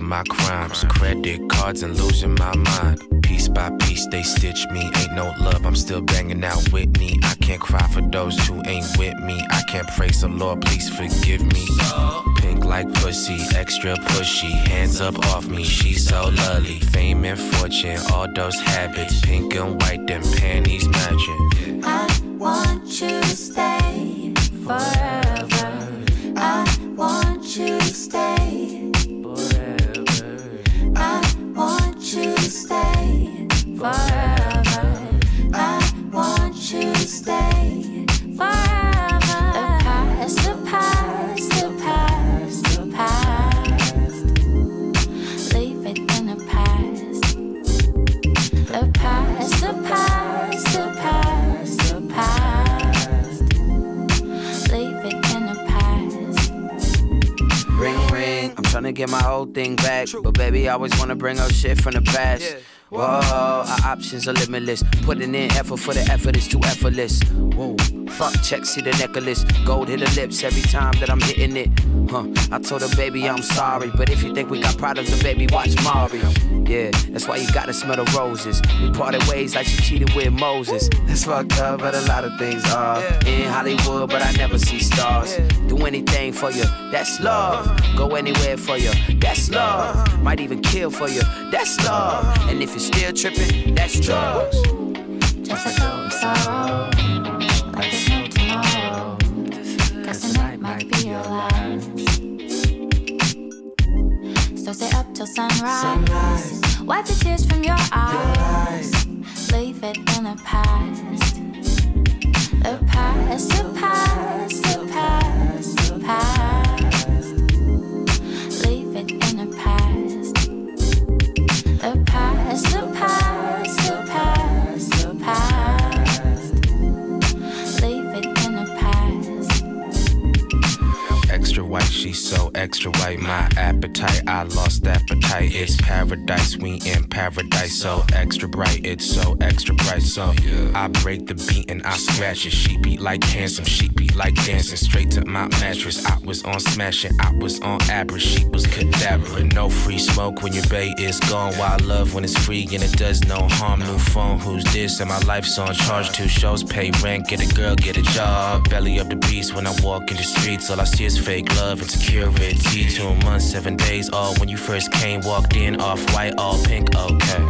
My crimes, credit cards and losing my mind. Piece by piece they stitch me, ain't no love, I'm still banging out with me. I can't cry for those who ain't with me. I can't praise the Lord, please forgive me. Pink like pussy, extra pushy, hands up off me, she's so lovely. Fame and fortune, all those habits, pink and white, them panties matching. I want you to stay forever. I want you to stay. Stay forever. I want you to stay forever. The past, the past, the past, the past. Leave it in the past. The past, the past, the past, the past. Leave it in the past. Ring, ring. I'm trying to get my old thing back. But baby, I always want to bring up shit from the past. Yeah. Whoa, our options are limitless. Putting in effort for the effort is too effortless. Whoa, fuck checks, see the necklace. Gold hit the lips every time that I'm hitting it. Huh, I told her, baby, I'm sorry. But if you think we got problems, then baby, watch Mari. Yeah, that's why you gotta smell the roses. We parted ways like she cheated with Moses. That's fucked up, but a lot of things are. In Hollywood, but I never see stars. Do anything for you, that's love. Go anywhere for you, that's love. Might even kill for you, that's love. And if you still tripping, that's drugs. Just a cold sorrow, like there's no tomorrow. Cause tonight might be your last. So stay up till sunrise. Wipe the tears from your eyes. Leave it in the past. The past, the past, the past, the past. Leave it in the past. The past, the past, the past, the past. Leave it in the past. Extra white, she's so extra. extra white, my appetite, I lost appetite. It's paradise, we in paradise, so extra bright, it's so extra bright. So I break the beat and I scratch it. She beat like handsome, she beat like dancing. Straight to my mattress, I was on smashing, I was on average, she was cadaver. No free smoke when your bae is gone. Why I love when it's free and it does no harm. New phone, who's this? And my life's on charge. 2 shows, pay rent, get a girl, get a job. Belly up the beast when I walk in the streets. All I see is fake love, insecurity. 2 months, 7 days, all when you first came. Walked in, off white, all pink, okay.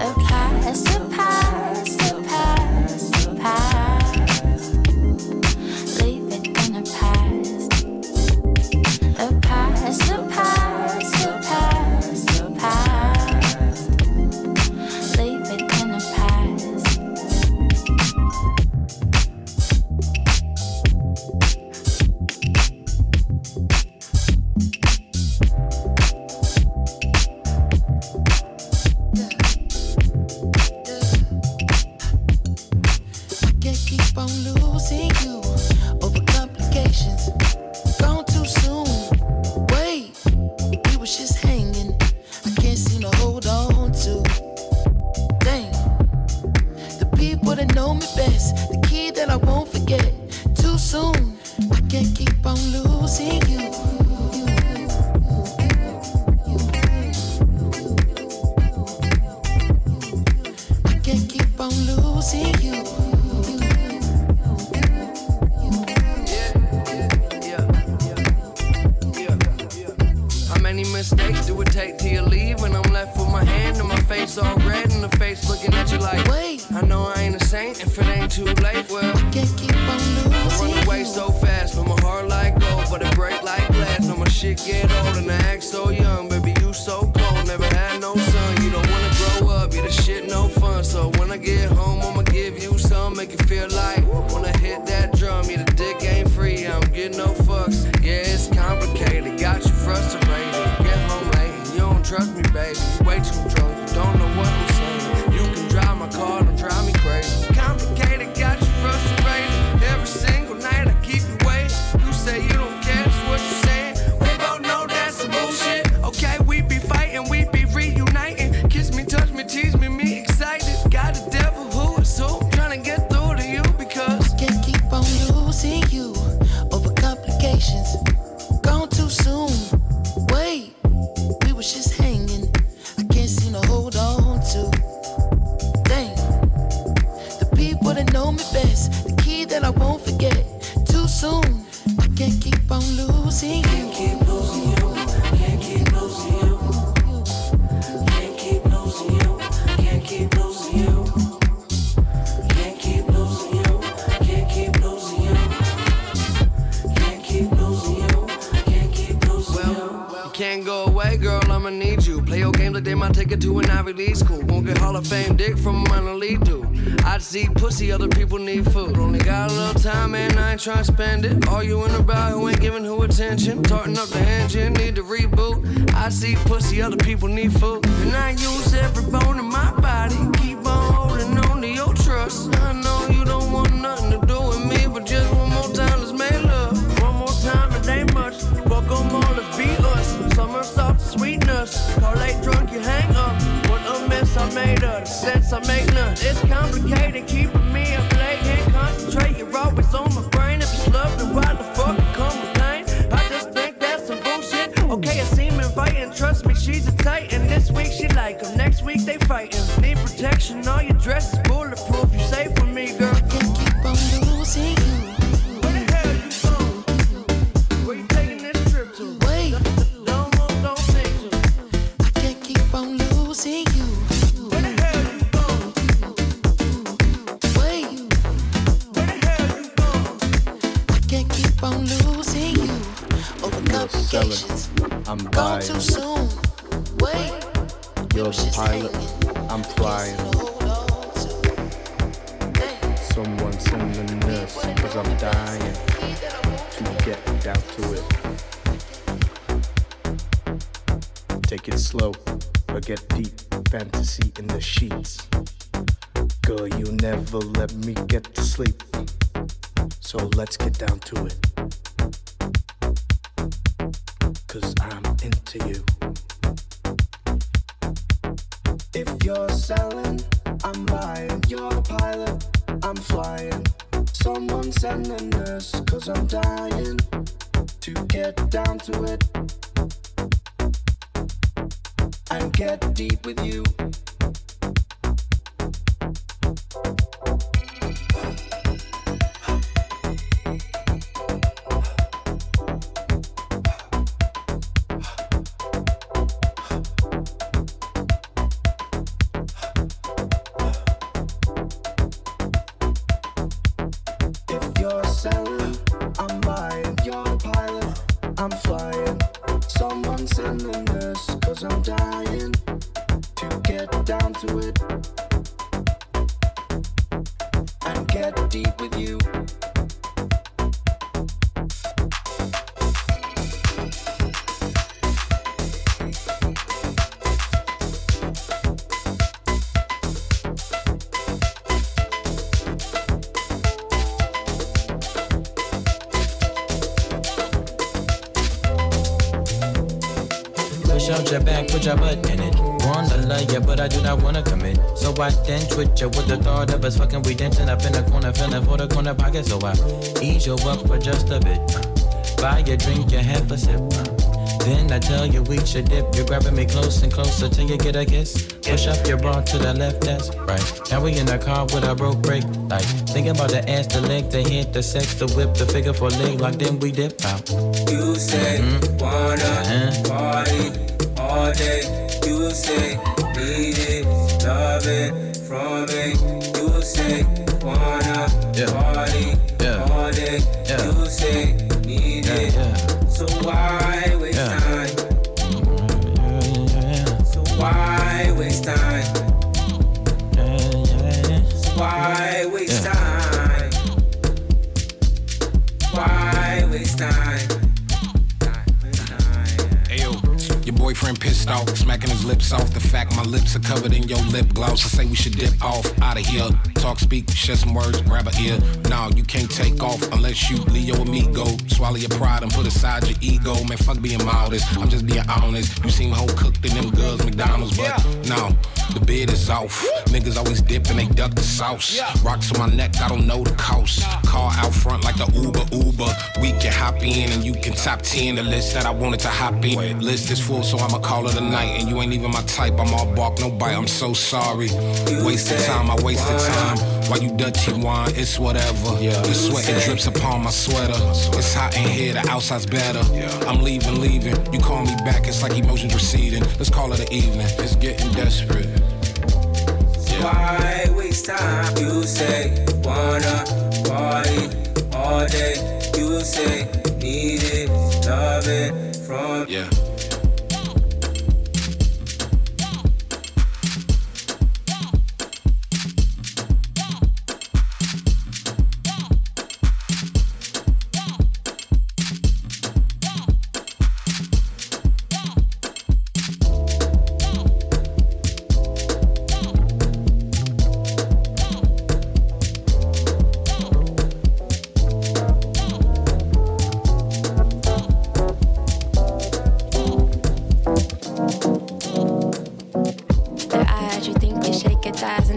Trying to spend it. All you in about who ain't giving who attention. Tarting up the engine, need to reboot. I see pussy, other people need food. And I use every bone in my body. Keep on holding on to your trust. I know you don't want nothing to do with me, but just one more time, let's make love. One more time, it ain't much. Fuck 'em all, let's be us. Summer soft sweetness. Call late drunk, you hang up. What a mess I made of. The sense I make none. It's complicated, keeping me up late. Can't concentrate, you're always on my brain. Why the fuck it come with pain? I just think that's some bullshit. Okay, it seem inviting. Trust me, she's a titan. This week she like 'em, next week they fightin'. Need protection, all your dress is bulletproof. You safe with me, girl. I can't keep on losing you. I'm gone too soon. Wait, you're a pilot. I'm flying. Someone's on the nurse, cause I'm dying to get down to it. Take it slow, but get deep. Fantasy in the sheets. Girl, you never let me get to sleep. So let's get down to it. 'cause I'm into you. If you're selling, I'm buying. You're a pilot, I'm flying. Someone send a nurse, 'cause I'm dying to get down to it and get deep with you. Shove your back, put your butt in it. Wanna love you, but I do not wanna commit. So I then twitch you with the thought of us fucking. We dancing up in the corner, feeling for the corner pocket. So I ease you up for just a bit. Buy your drink, you have a sip. Then I tell you we should dip. You're grabbing me close and closer till you get a kiss. Push up your bra to the left, that's right. Now we in the car with a broke brake light. Thinking about the ass, the leg, the head, the sex, the whip, the figure for leg lock. Then we dip out. You said wanna party all day, you say, need it, love it, from it, you say, wanna party, all day, you say, need it, so why waste time? So why waste time? So why waste time? Why waste time? Boyfriend pissed off, smacking his lips off. The fact my lips are covered in your lip gloss. I say we should dip off, out of here. Talk, speak, share some words, grab an ear. Nah, you can't take off unless you Leo amigo. Swallow your pride and put aside your ego. Man, fuck being modest, I'm just being honest. You seem whole cooked in them girls McDonald's, but no, the bid is off. Niggas always dip and they duck the sauce. Rocks on my neck, I don't know the cost. Car out front like the Uber. We can hop in and you can top 10. The list that I wanted to hop in, list is full, so I'ma call it a night. And you ain't even my type, I'm all bark, no bite, I'm so sorry. Wasted time, I wasted time. Why you Dutchy wine, it's whatever. The sweat, it drips upon my sweater. It's hot in here, the outside's better. I'm leaving, you call me back, it's like emotions receding. Let's call it an evening, it's getting desperate. Why waste time? You say, wanna party all day. You say, need it, love it, from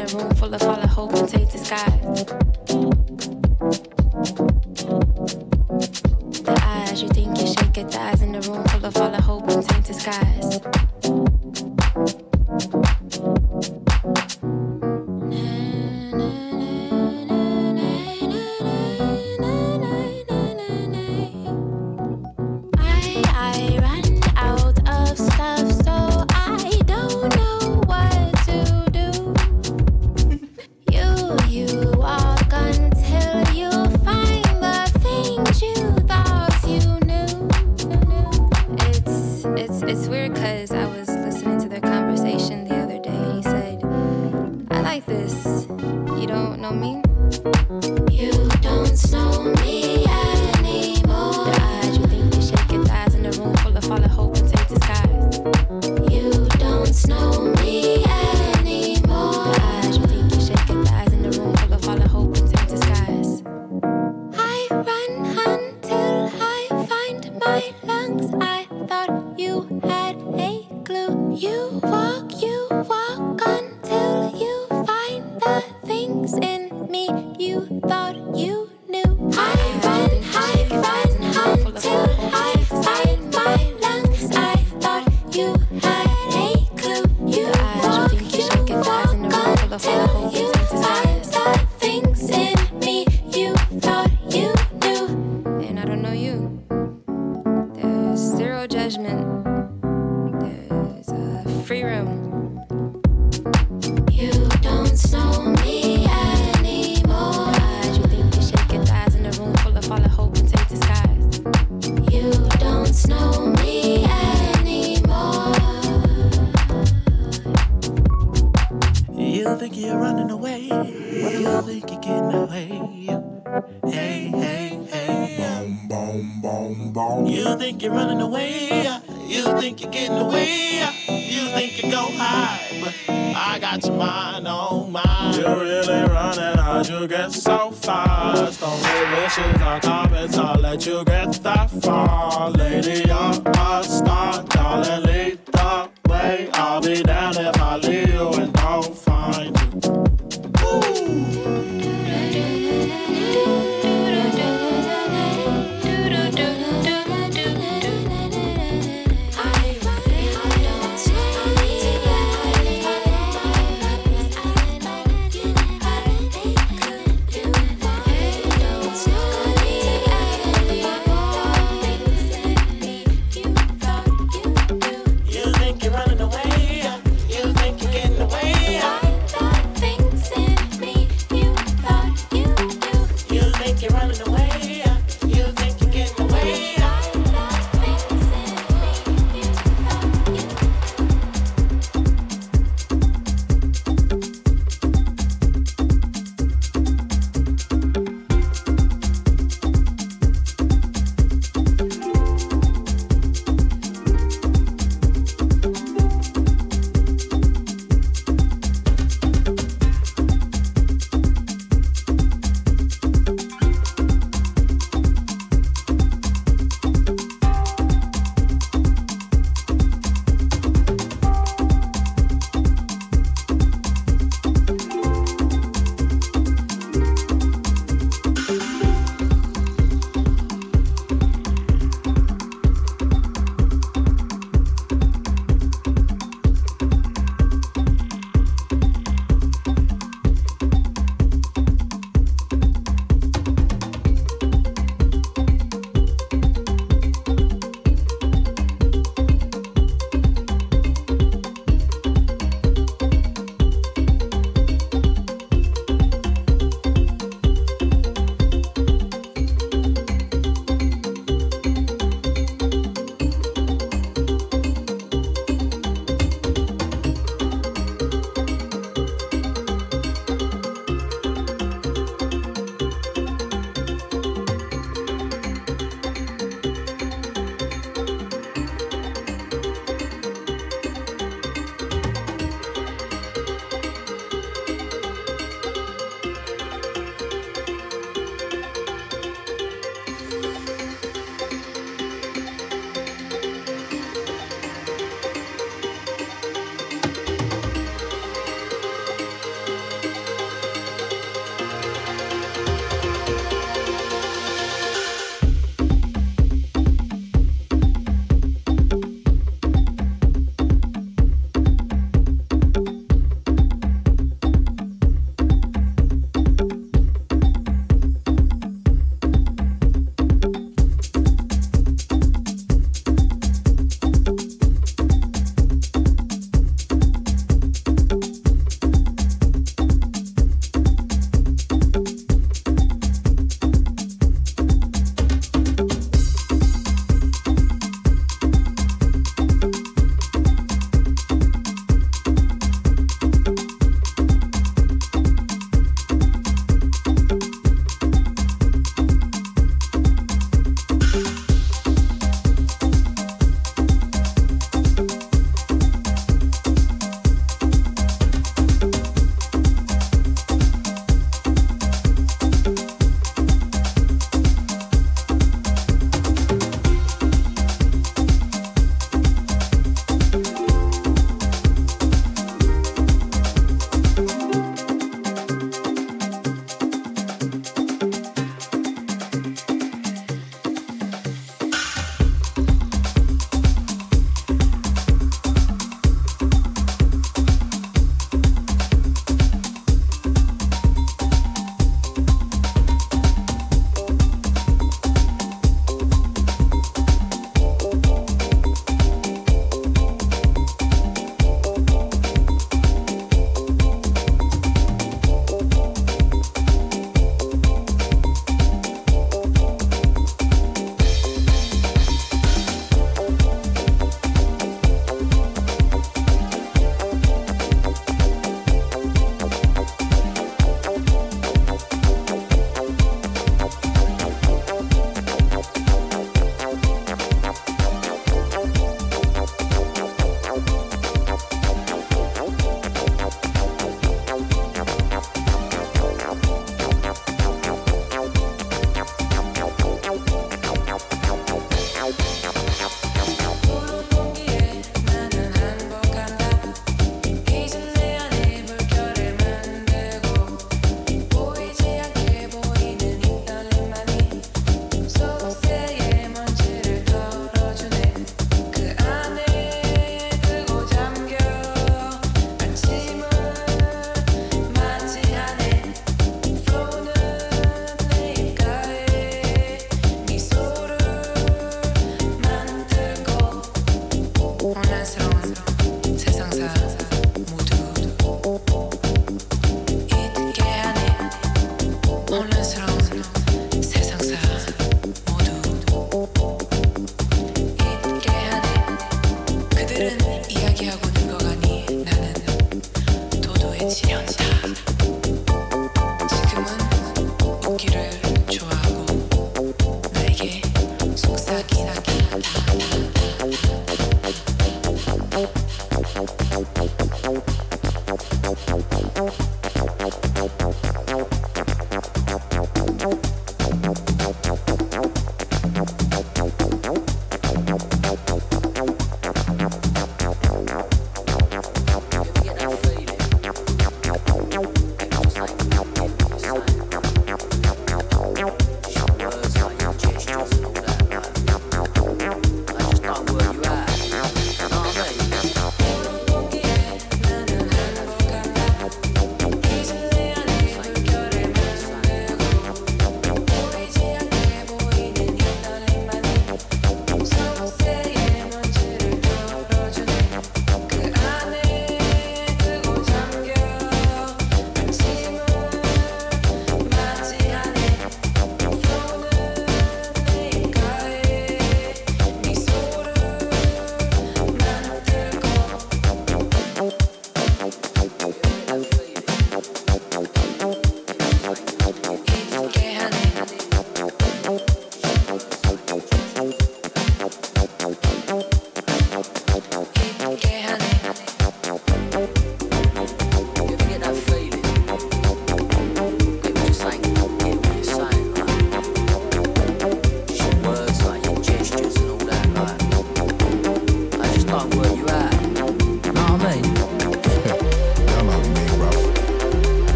I run until I find my lungs. I thought like you're getting away. Hey, hey, hey. Boom, boom, boom, boom. You think you're running away. You think you're getting away. You think you go high, but I got your mind on mine. You really running hard, you get so fast. Don't do wishes or comments, I'll let you get that far. Lady, you're a star, darling, lead the way. I'll be down if I leave you and don't find you.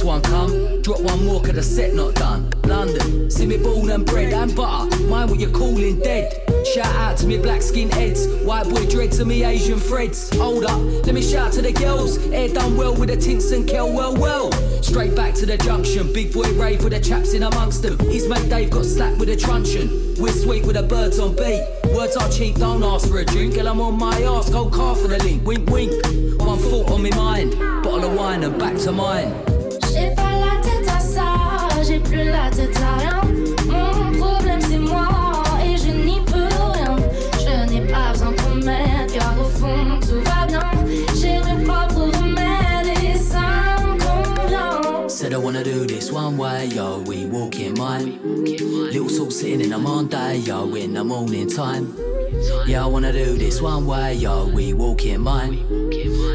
next one come. Drop one more, cause the set not done. London, see me born and bred and butter. Mind what you're calling dead. Shout out to me black skin heads, white boy dreads and me Asian threads. Hold up, let me shout to the girls. Hair done well with the tints and kel, well, well. Straight back to the junction, big boy rave with the chaps in amongst them. His mate Dave got slapped with a truncheon. We're sweet with the birds on beat. Words are cheap, don't ask for a drink. Girl, I'm on my ass, go car for the link. Wink, wink, one thought on me mind. Bottle of wine and back to mine. J'ai pas la tête à ça, j'ai plus la tête à rien. Mon problème c'est moi. Car au fond tout va bien, j'ai mes propres remèdes et ça me convient. Said I wanna do this one way, yo, we walking mine. Little soul sitting in a Monday, yo, in the morning time. Yeah, I wanna do this one way, yo, we walking mine.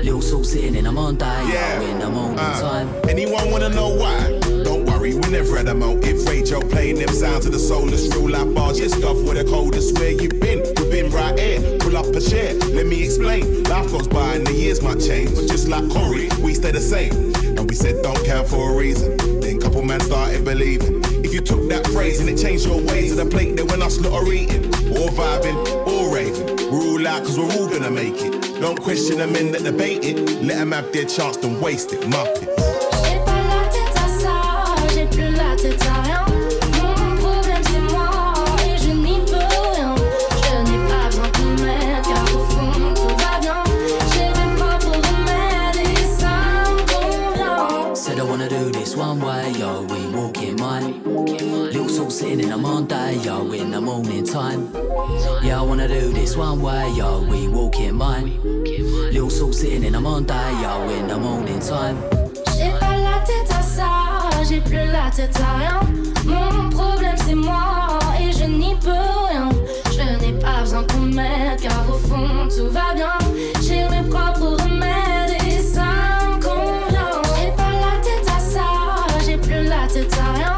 Little soul sitting in a Monday, yo, in the morning time. Anyone wanna know why? Don't worry, we never had a motive. Radio playing them sounds of the soulless rule. I barge your stuff with the coldest. Where you been? We've been right here. Pull up a chair, let me explain. Life goes by and the years might change, but just like Corey, we stay the same. And we said don't count for a reason. Then couple man started believing. If you took that phrase and it changed your ways of the plate, then when us lot are eating, or vibing, or raving, we're all out cause we're all gonna make it. Don't question the men that debate it. Let them have their chance, don't waste it, muppet. Sitting in a Monday, yo, in the morning time. Yeah, I wanna do this one way, yo, we walking mine. Little soul sitting in a Monday, yo, in the morning time. J'ai pas la tête à ça, j'ai plus la tête à rien. Mon problème c'est moi et je n'y peux rien. Je n'ai pas besoin qu'on m'aide car au fond tout va bien. J'ai mes propres remèdes et ça me convient. J'ai pas la tête à ça, j'ai plus la tête à rien.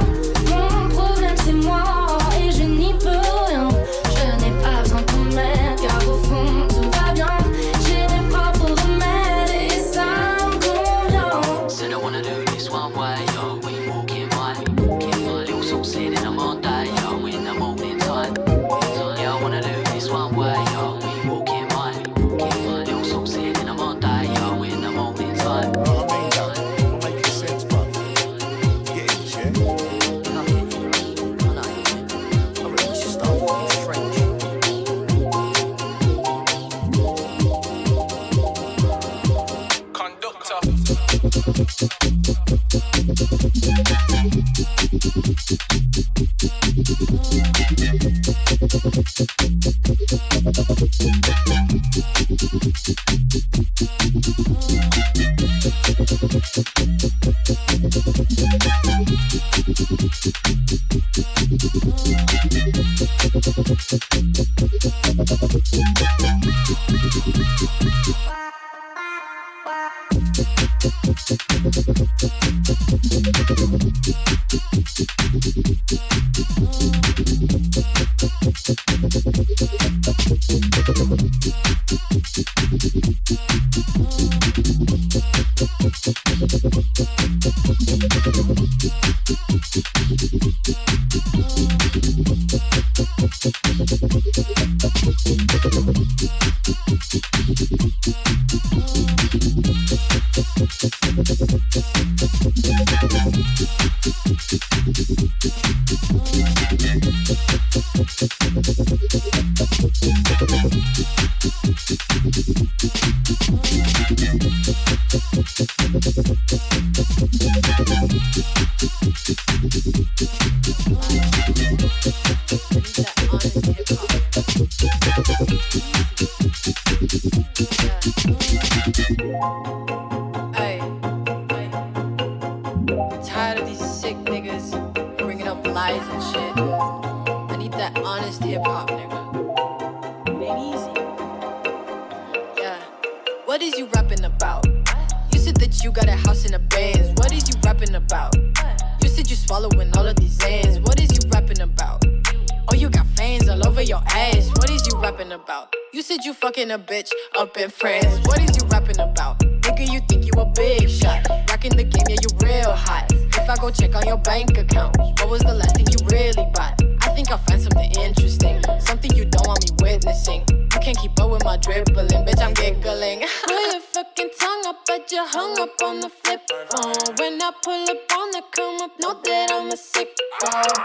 You said you fucking a bitch up in France. What is you rapping about? Nigga, you think you a big shot. Rocking the game, yeah, you real hot. If I go check on your bank account, what was the last thing you really bought? I think I'll find something interesting, something you don't want me witnessing. You can't keep up with my dribbling, bitch, I'm giggling. Put your fucking tongue up, but you hung up on the flip phone. When I pull up on the come up, know that I'm a sicko.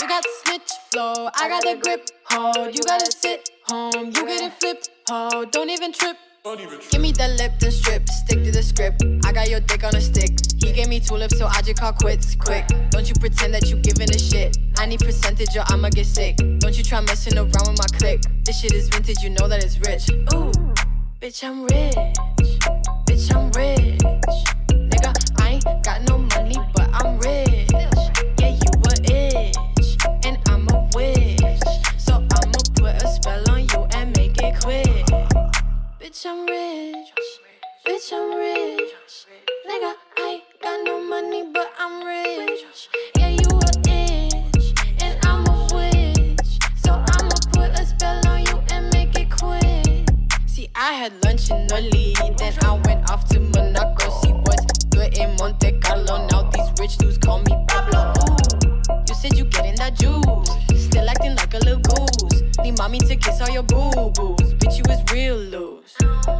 You got the snitch flow, I got the grip hold. You gotta sit home, you getting flipped, ho, don't even trip. Give me the lip, the strip, stick to the script. I got your dick on a stick. He gave me 2 lips, so I just call quits quick. Don't you pretend that you giving a shit. I need percentage or I'ma get sick. Don't you try messing around with my click. This shit is vintage, you know that it's rich. Ooh, bitch, I'm rich. Bitch, I'm rich. Nigga, I ain't got no money, but I'm rich. Yeah, you a itch, and I'm a witch. So I'ma put a spell on you and make it quick. Bitch, I'm rich. Bitch, I'm rich. Nigga, I ain't got no money, but I'm rich. Yeah, you a itch, and I'm a witch. So I'ma put a spell on you and make it quick. See, I had lunch in Italy, then I went off to Monaco. See what's good in Monte Carlo. Now these rich dudes call me Pablo. Ooh, you said you getting that juice, still acting like a little goose. Need mommy to kiss all your boo-boos. Bitch, you was real loose.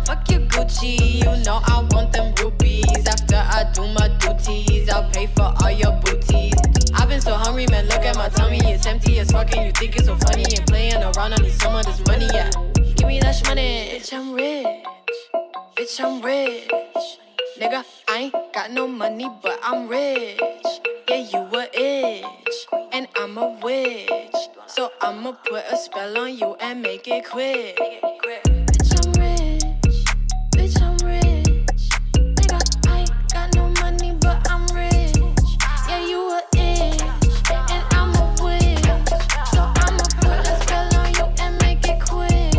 Fuck your Gucci, you know I want them rubies. After I do my duties, I'll pay for all your booties. I've been so hungry, man, look at my tummy. It's empty as fuck and you think it's so funny. And playing around, I need some of this money, yeah. Give me that shmoney. Bitch, I'm rich. Bitch, I'm rich. Nigga, I ain't got no money, but I'm rich. Yeah, you a itch, and I'm a witch. So I'ma put a spell on you and make it quick. Bitch, I'm rich. Bitch, I'm rich. Nigga, I ain't got no money, but I'm rich. Yeah, you a itch, and I'm a witch. So I'ma put a spell on you and make it quick.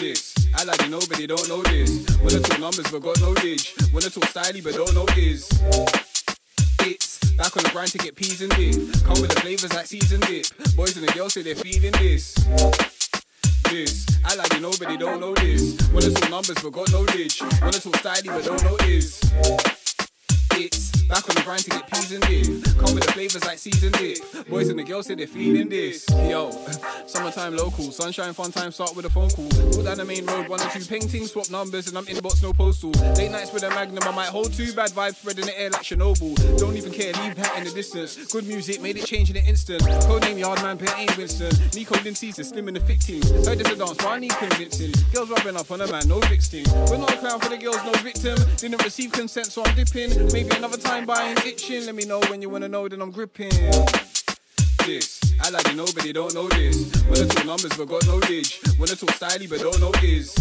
This. I like to know, but they don't know this. Wanna talk numbers, but got no age. Wanna talk styly, but don't know is. It's back on the grind to get peas and dip. Come with the flavours like seasoned dip. Boys and the girls say they're feeling this. This. I like to know, but they don't know this. Wanna talk numbers, but got no age. Wanna talk styly, but don't know is. It's back on the grind to get peas and dip. Come with the flavours like seasoned dip. Boys and the girls say they're feeling this. Yo, summertime local, sunshine fun time, start with a phone call. Pull down the main road, 1 or 2 paintings, swap numbers, and I'm inbox, no postal. Late nights with a magnum, I might hold 2 bad vibes, spread in the air like Chernobyl. Don't even care, leave that in the distance. Good music, made it change in an instant. Codename Yardman, but it ain't Winston. Nico Lindsay's the slim in the 15. Heard there's a dance, but I need convincing. Girls rubbing up on a man, no victim. We're not a clown for the girls, no victim. Didn't receive consent, so I'm dipping. Maybe another time buying itching. Let me know when you wanna know, then I'm gripping. This. I like to know, but they don't know this. Wanna talk numbers, but got no ridge. Wanna talk styly, but don't know is.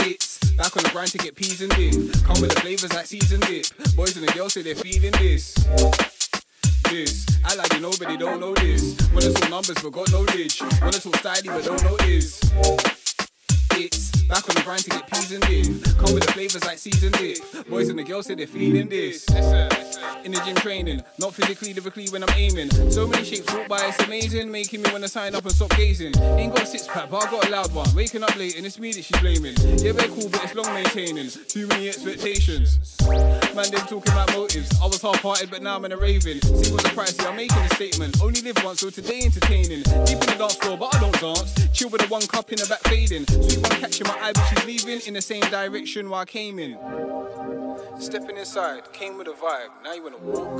It's back on the grind to get peas and dip. Come with the flavours like seasoned dip. Boys and the girls say they're feeling this. This. I like to know, but they don't know this. Wanna talk numbers, but got no ridge. Wanna talk styly, but don't know is. It's back on the grind to get peas and dip. Come with the flavours like seasoned dip. Boys and the girls say they're feeling this. In the gym training, not physically, lyrically when I'm aiming. So many shapes walk by, it's amazing. Making me wanna sign up and stop gazing. Ain't got a 6-pack, but I got a loud one. Waking up late and it's me that she's blaming. Yeah, we're cool, but it's long maintaining. Too many expectations. Man, them talking about motives. I was half-hearted, but now I'm in a raving. See what's the price, yeah, I'm making a statement. Only live once, so today entertaining. Deep in the dance floor, but I don't dance. Chill with a 1 cup in the back fading. Sweet one catching my eye, but she's leaving in the same direction where I came in. Stepping inside, came with a vibe. Now you wanna walk.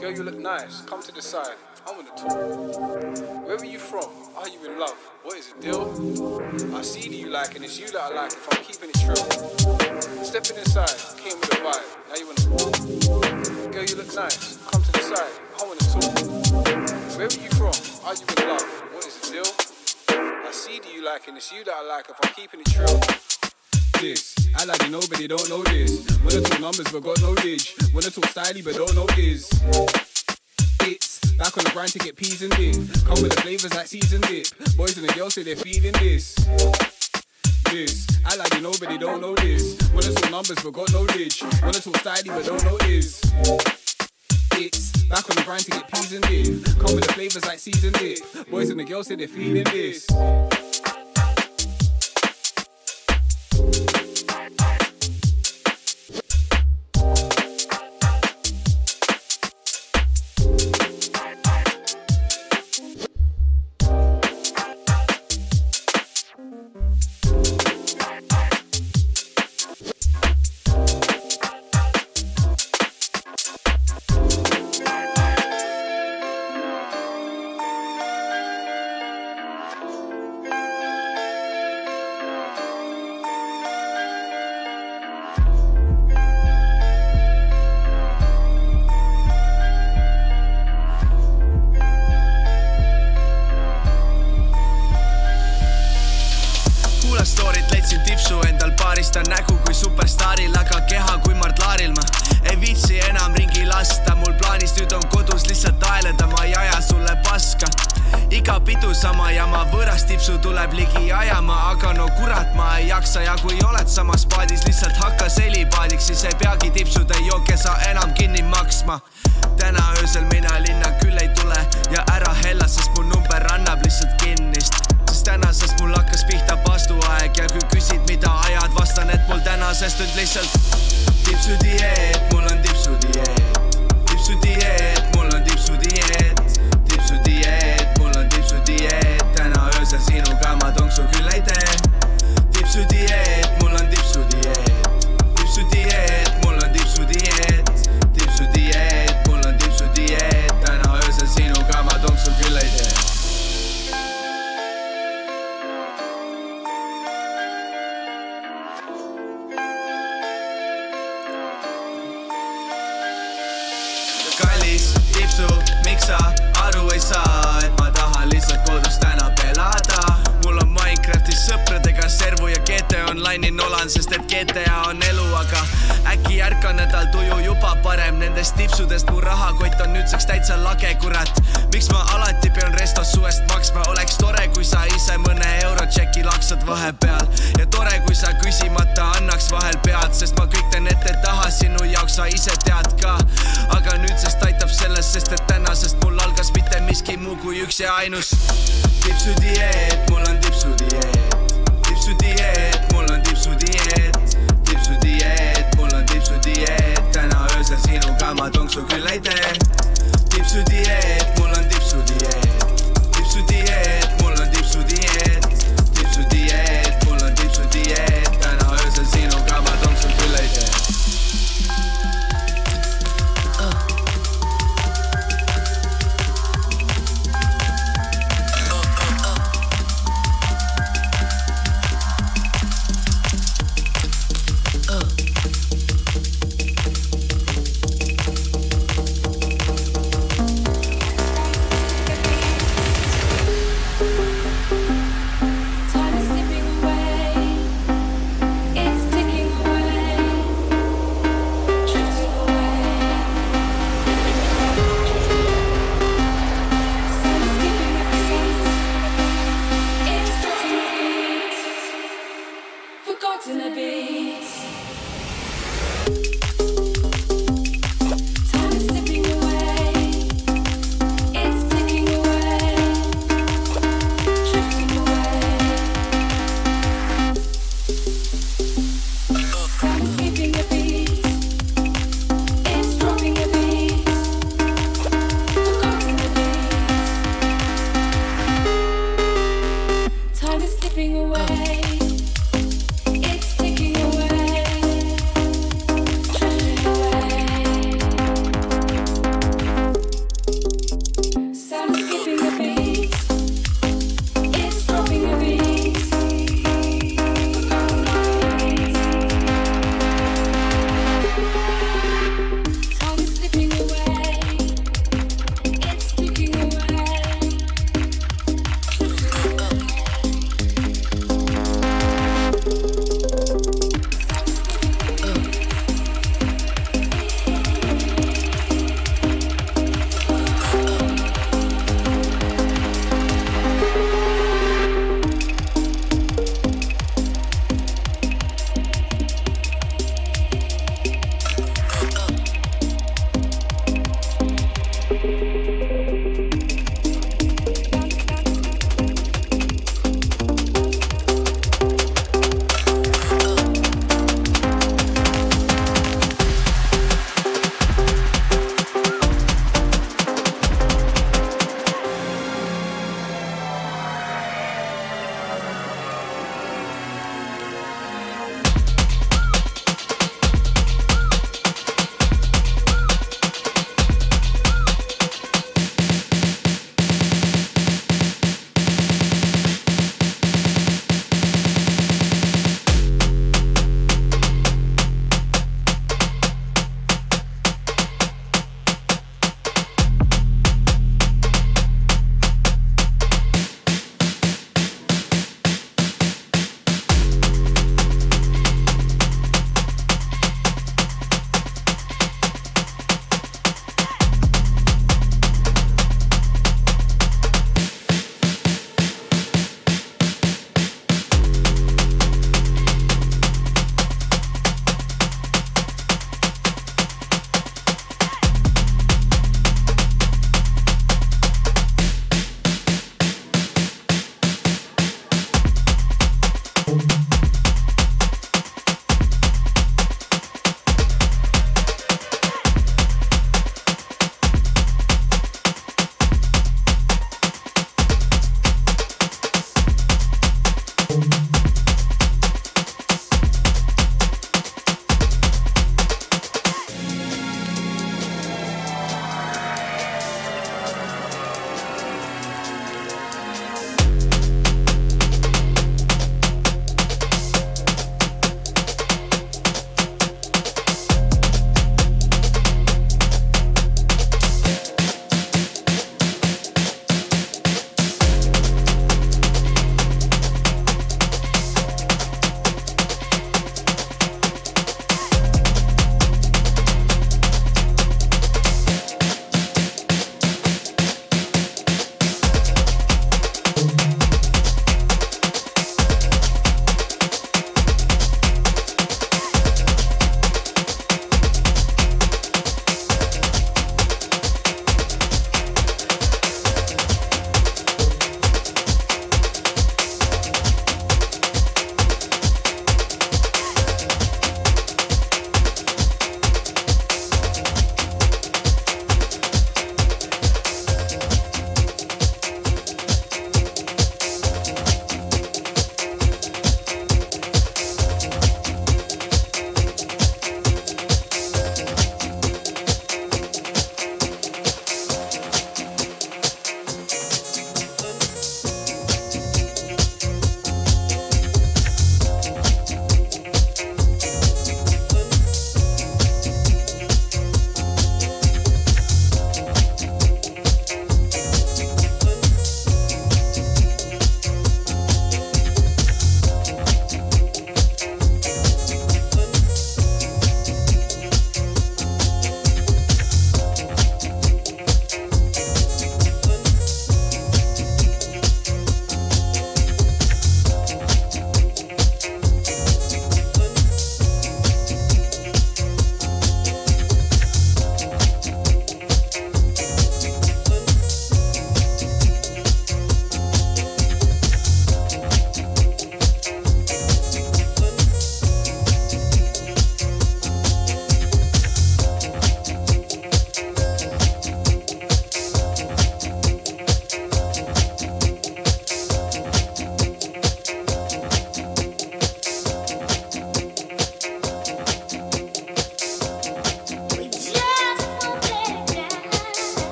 Girl, you look nice. Come to the side. I wanna talk. Where are you from? Are you in love? What is the deal? I see that you like, and it's you that I like. If I'm keeping it true. Stepping inside, came with a vibe. Now you wanna walk. Girl, you look nice. Come to the side. I wanna talk. Where are you from? Are you in love? What is the deal? I see that you like. liking, it's you that I like if I'm keeping it true. This, I like it, nobody don't know this. Wanna talk numbers but got no ridge. Wanna talk styly but don't know this. It's back on the grind to get peas and dip. Come with the flavours like seasoned dip. Boys and the girls say they're feeling this. This, I like it, nobody don't know this. Wanna talk numbers but got no ridge. Wanna talk styly but don't know this. It's back on the grind to get peas and dip. Come with the flavours like seasoned dip. Boys and the girls say they're feeling this.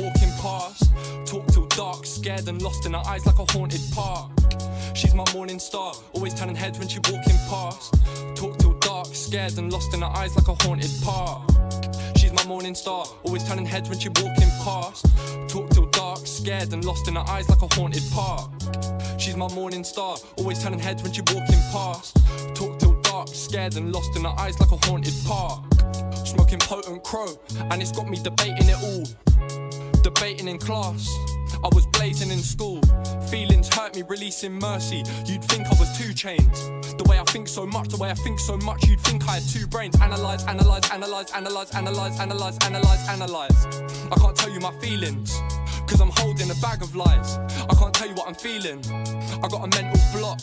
walking past. Talk till dark, scared and lost in her eyes like a haunted park. She's my morning star, always turning heads when she walking past. Talk till dark, scared and lost in her eyes like a haunted park. She's my morning star, always turning heads when she walking past. Talk till dark, scared and lost in her eyes like a haunted park. She's my morning star, always turning heads when she walking past. Talk till dark, scared and lost in her eyes like a haunted park. Smoking potent crow, and it's got me debating it all. Debating in class, I was blazing in school. Feelings hurt me, releasing mercy. You'd think I was 2 Chainz. The way I think so much, the way I think so much, you'd think I had 2 brains. Analyze, analyze, analyze, analyze, analyze, analyze, analyze, analyze. I can't tell you my feelings, cause I'm holding a bag of lies. I can't tell you what I'm feeling, I got a mental block.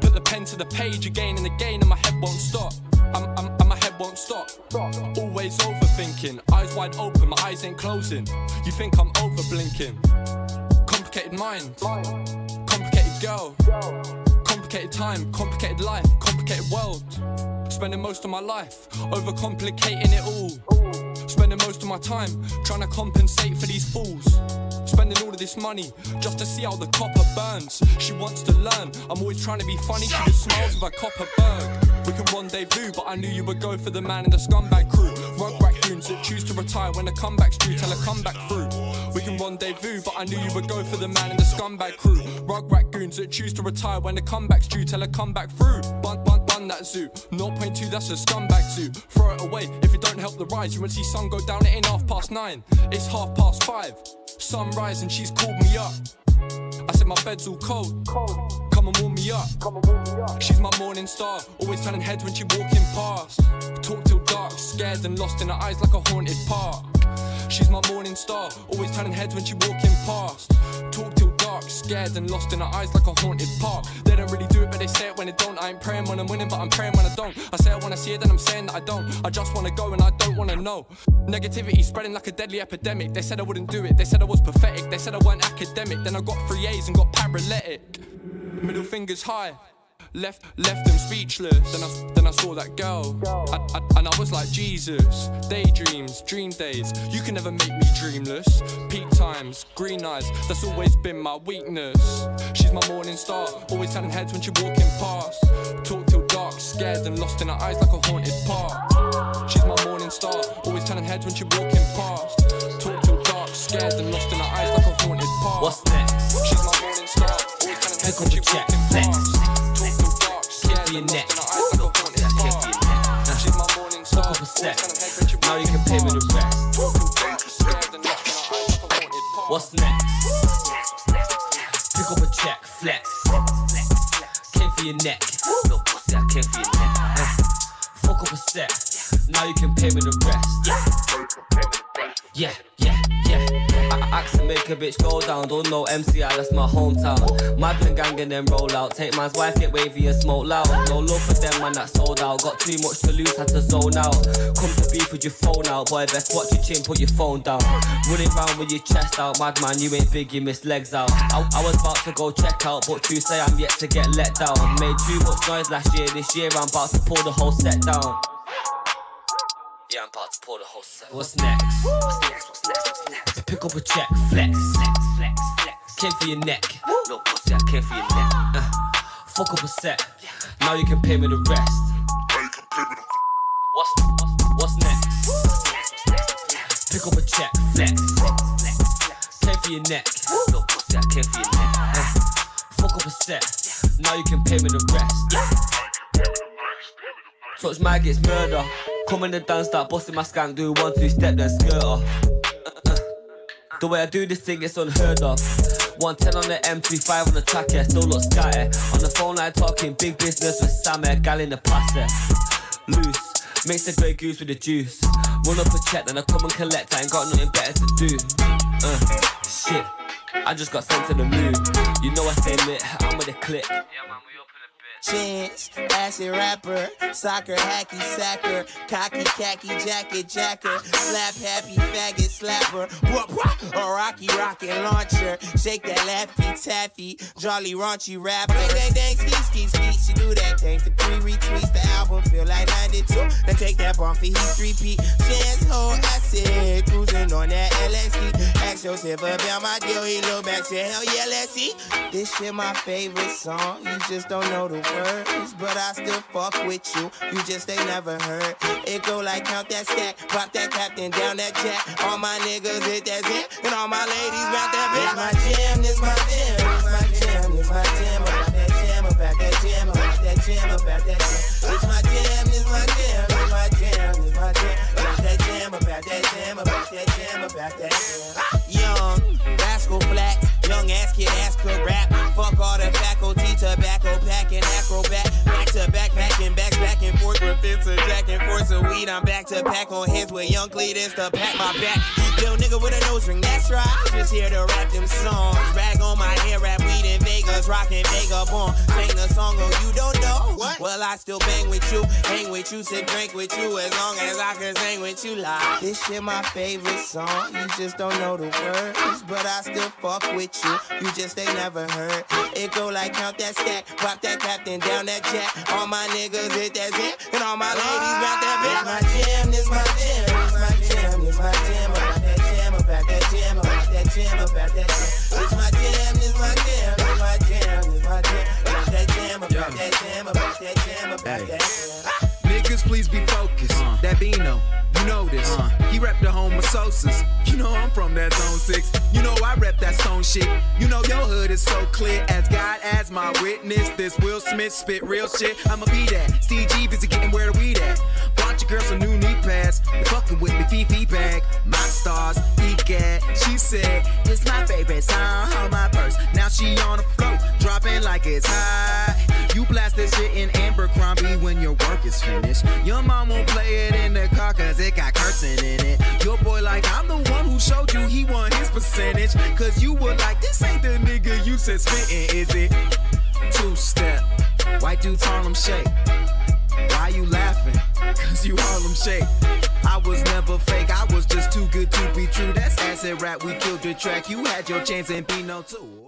Put the pen to the page again and again, and my head won't stop. My head won't stop. Always overthinking, eyes wide open, my eyes ain't closing. You think I'm over blinking. Complicated mind, complicated girl, complicated time, complicated life, complicated world. Spending most of my life overcomplicating it all. Spending most of my time trying to compensate for these fools. Spending all of this money just to see how the copper burns. She wants to learn, I'm always trying to be funny. She just smiles with a copper burn. We can rendezvous, but I knew you would go for the man in the scumbag crew. Rug rack goons that choose to retire when the comeback's due, tell her come back through. We can rendezvous, but I knew you would go for the man in the scumbag crew. Rug rack goons that choose to retire when the comeback's due, tell her come back through. Bun that zoo, 0.2, that's a scumbag zoo. Throw it away, if it don't help the rise, you won't see sun go down, it ain't 9:30. It's 5:30. Sunrise and she's called me up. I said my bed's all cold, come and warm me up. She's my morning star, always turning heads when she walking past. Talk till dark, scared and lost in her eyes like a haunted park. She's my morning star, always turning heads when she walking past. Talk till dark, scared and lost in her eyes like a haunted park. They don't really do it, but they say it when they don't. I ain't praying when I'm winning, but I'm praying when I don't. I say I wanna see it, then I'm saying that I don't. I just wanna go and I don't wanna know. Negativity spreading like a deadly epidemic. They said I wouldn't do it, they said I was pathetic. They said I weren't academic, then I got 3 A's and got paralytic. Middle fingers high, left them speechless. Then I saw that girl, and I was like Jesus. Daydreams, dream days, you can never make me dreamless. Peak times, green eyes, that's always been my weakness. She's my morning star, always turning heads when she walking past. Talk till dark, scared and lost in her eyes like a haunted park. She's my morning star, always turning heads when she walking past. Talk till dark, scared and lost in her eyes like a haunted park. What's next? She's my morning star, always turning heads when she walking past. Your neck. She's my morning star. Now you can pay me the rest. What's next? Pick up a check, flex. Came for your neck. No pussy, I came for your neck. Fuck up a set. Now you can pay me the rest. Yeah, yeah, yeah. I axe to make a bitch go down. Don't know MCI, that's my hometown. Madman gang and then roll out. Take man's wife, get wavy and smoke loud. No love for them, man, that's sold out. Got too much to lose, had to zone out. Come to beef with your phone out. Boy, best watch your chin, put your phone down. Running round with your chest out. Madman, you ain't big, you miss legs out. I was about to go check out, but you say I'm yet to get let down. Made too much noise last year, this year I'm about to pull the whole set down. Yeah, I'm about to pull the whole set. What's next? What's next? What's next? What's next? Pick up a check, flex. Flex, flex, flex. Came for your neck. No pussy, I came for your neck. Fuck up a set. Now you can pay me the rest. Now you can pay me the what's next? What's next? What's next? What's next? Pick up a check, flex. Flex, flex. Came for your neck. No pussy, I came for your neck. Fuck up a set. Now you can pay me the rest. Touch my gets murder. Come in the dance, start busting my skank, do 1-2 step, then skirt off. The way I do this thing, it's unheard of. 110 on the M35 on the track, yeah, still look scattered. On the phone line talking big business with Sam, a gal in the past, yeah. Loose, mix the grey goose with the juice. Run up a check, then I come and collect, I ain't got nothing better to do. Shit, I just got sent to the moon. You know I stay lit, I'm with a clip. Chance, acid rapper, soccer, hacky sacker, cocky, khaki, jacket, jacker, slap happy faggot slapper. Rocky rocket launcher. Shake that laffy taffy, jolly raunchy rapper. Dang, dang, ski, ski, ski. She do that thing for 3 retweets. The album feel like 92. Now take that bomb for heat 3P. Chance hold, I said, cruising on that LSD. Ask yourself about my deal. He look back, said, hell yeah, let's see. This shit my favorite song. You just don't know the words, but I still fuck with you. You just ain't never heard. It go like count that stack, pop that captain, down that jack. All my niggas hit that zip, and all my ladies mount that bitch. My jam, this my jam, this my jam, this my jam. About that jam, about that jam, about that jam, about that jam. This my jam, this my jam, this my jam, this my jam. About that jam, about that jam, about that jam, about that jam. Young rascal flax, young ass kid, ass could rap. Fuck all the faculty, tobacco packing, acrobat. Weed, I'm back to pack on hits with young Cletus to pack my back. Yo, nigga with a nose ring, that's right. I'm just here to rap them songs. Rag on my hair, rap weed in Vegas, rockin' Vagabond. Sing a song, oh, you don't know? What? Well, I still bang with you, hang with you, sit drink with you, as long as I can sing with you live. This shit my favorite song, you just don't know the words, but I still fuck with you, you just ain't never heard. It go like count that stack, pop that captain, down that jack. All my niggas hit that zip, and all my ladies rock that. This my jam, this my jam, this my jam, this my jam. About that jam, about that jam, about that jam, about that jam. This my jam, this my jam, this my jam, this my jam. About that jam, about that jam, about that jam, about that jam. Niggas, please be focused. That Beano, you know this. He rep the home of Sosa's. You know I'm from that zone 6. You know I rep that stone shit. You know your hood is so clear. As God as my witness, this Will Smith spit real shit. I'ma be that. CG busy getting where the weed at. Bunch of girls a new knee pads. You're fucking with me, Fifi bag. My stars, EGAD. She said, it's my favorite song on my purse. Now she on the float, dropping like it's hot. You blast this shit in Abercrombie when your work is finished. Your mom won't play it in the car cause it got cursing in it. Your boy like, I'm the one who showed you he won his percentage. Cause you were like, this ain't the nigga you said spittin', is it? Two-step, white dudes Harlem shake. Why you laughing? Cause you Harlem shake. I was never fake, I was just too good to be true. That's acid rap, we killed the track. You had your chance and Beano too.